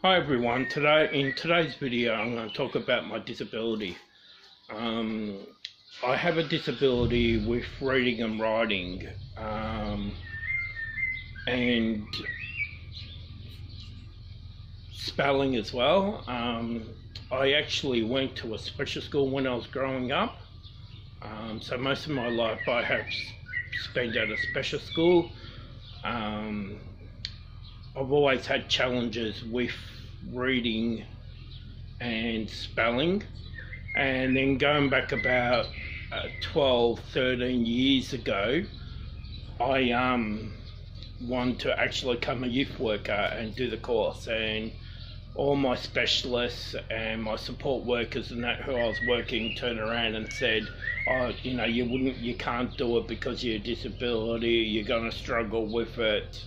Hi everyone, in today's video I'm going to talk about my disability. I have a disability with reading and writing, and spelling as well. I actually went to a special school when I was growing up, so most of my life I have spent at a special school. I've always had challenges with reading and spelling, and then going back about 12-13 years ago, I wanted to actually become a youth worker and do the course, and all my specialists and my support workers and that who I was working turned around and said, "Oh, you know, you can't do it because you're a disability, you're going to struggle with it.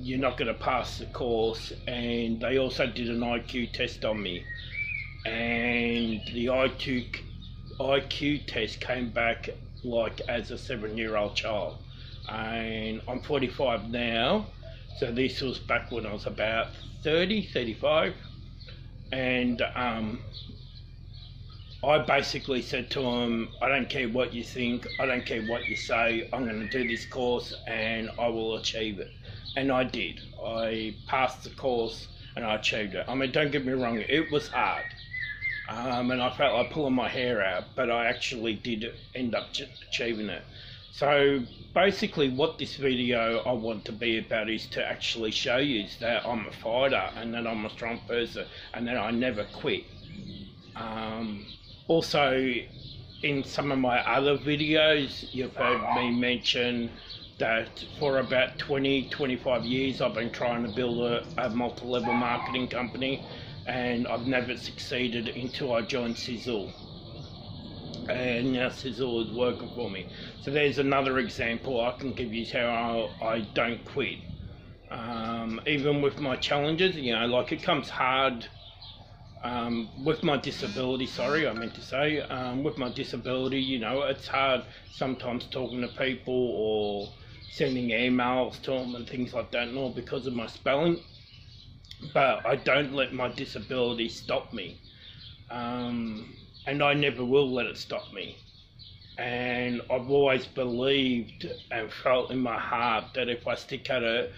You're not going to pass the course." And they also did an IQ test on me, and the IQ test came back like as a 7-year-old child, and I'm 45 now, so this was back when I was about 30-35, and I basically said to them, "I don't care what you think, I don't care what you say, I'm going to do this course and I will achieve it." And I did. I passed the course and I achieved it. I mean, don't get me wrong, it was hard, and I felt like pulling my hair out, but I actually did end up achieving it. So basically what this video I want to be about is to actually show you that I'm a fighter, and that I'm a strong person, and that I never quit. Also, in some of my other videos, you've heard me mention that for about 20-25 years I've been trying to build a multi-level marketing company, and I've never succeeded until I joined Sisel, and now Sisel is working for me. So there's another example I can give you how I don't quit, even with my challenges. You know, like, it comes hard with my disability, with my disability, you know, it's hard sometimes talking to people or sending emails to them and things like that, and all because of my spelling. But I don't let my disability stop me, and I never will let it stop me. And I've always believed and felt in my heart that if I stick at it,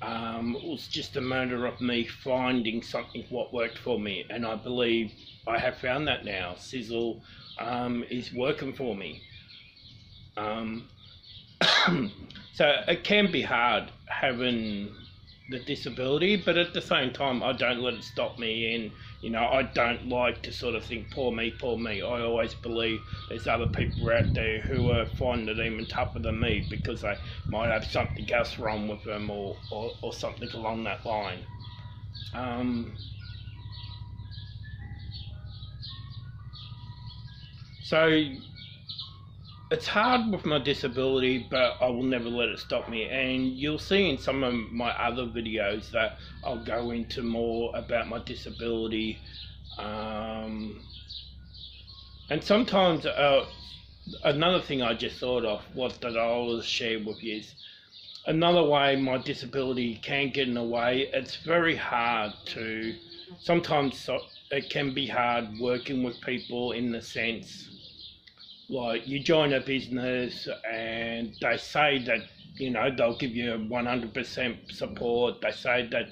it was just a matter of me finding something what worked for me, and I believe I have found that now. Sisel is working for me. So it can be hard having the disability, but at the same time I don't let it stop me, and you know, I don't like to sort of think, "Poor me, poor me." I always believe there's other people out there who are finding it even tougher than me because they might have something else wrong with them, or something along that line. So it's hard with my disability, but I will never let it stop me. And you'll see in some of my other videos that I'll go into more about my disability. And sometimes another thing I just thought of, that I always share with you, is another way my disability can get in the way. It's very hard to, sometimes it can be hard working with people in the sense, like, you join a business and they say that, you know, they'll give you 100% support, they say that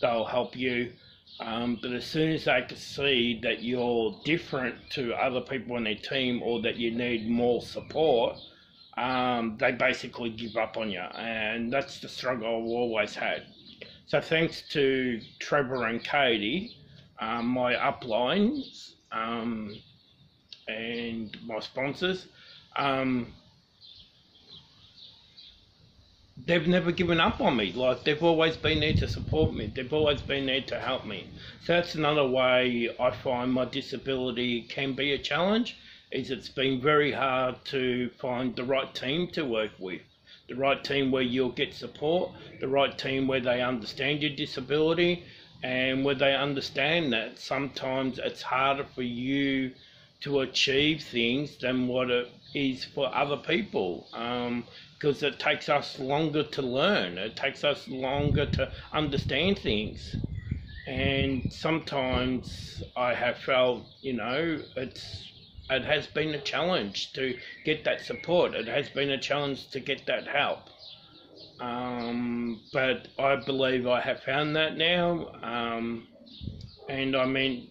they'll help you, but as soon as they can see that you're different to other people on their team, or that you need more support, they basically give up on you. And that's the struggle I've always had. So thanks to Trevor and Katie, my uplines, and my sponsors, they've never given up on me. Like, they've always been there to support me, they've always been there to help me. So that's another way I find my disability can be a challenge, is it's been very hard to find the right team to work with, the right team where you'll get support, the right team where they understand your disability, and where they understand that sometimes it's harder for you to achieve things than what it is for other people, because it takes us longer to learn. It takes us longer to understand things. And sometimes I have felt, you know, it has been a challenge to get that support. It has been a challenge to get that help. But I believe I have found that now. And I mean,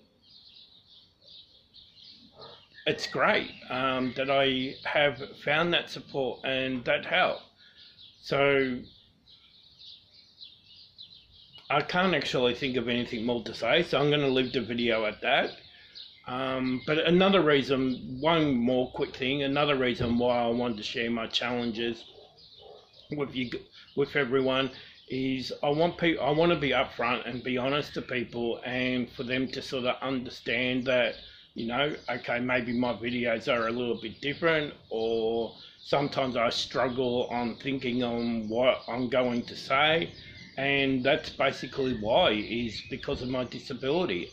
it's great that I have found that support and that help. So I can't actually think of anything more to say, so I'm going to leave the video at that. But another reason, one more quick thing, another reason why I wanted to share my challenges with you, with everyone, is I want to be upfront and be honest to people, and for them to sort of understand that, you know, okay, maybe my videos are a little bit different, or sometimes I struggle on thinking on what I'm going to say, and that's basically why, is because of my disability.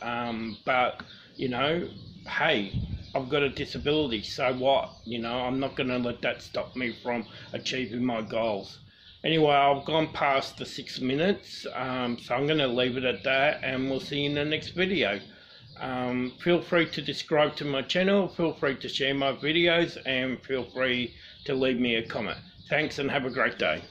But, you know, hey, I've got a disability, so what? You know, I'm not going to let that stop me from achieving my goals. Anyway, I've gone past the 6 minutes, so I'm going to leave it at that, and we'll see you in the next video. Feel free to subscribe to my channel, feel free to share my videos, and feel free to leave me a comment. Thanks and have a great day.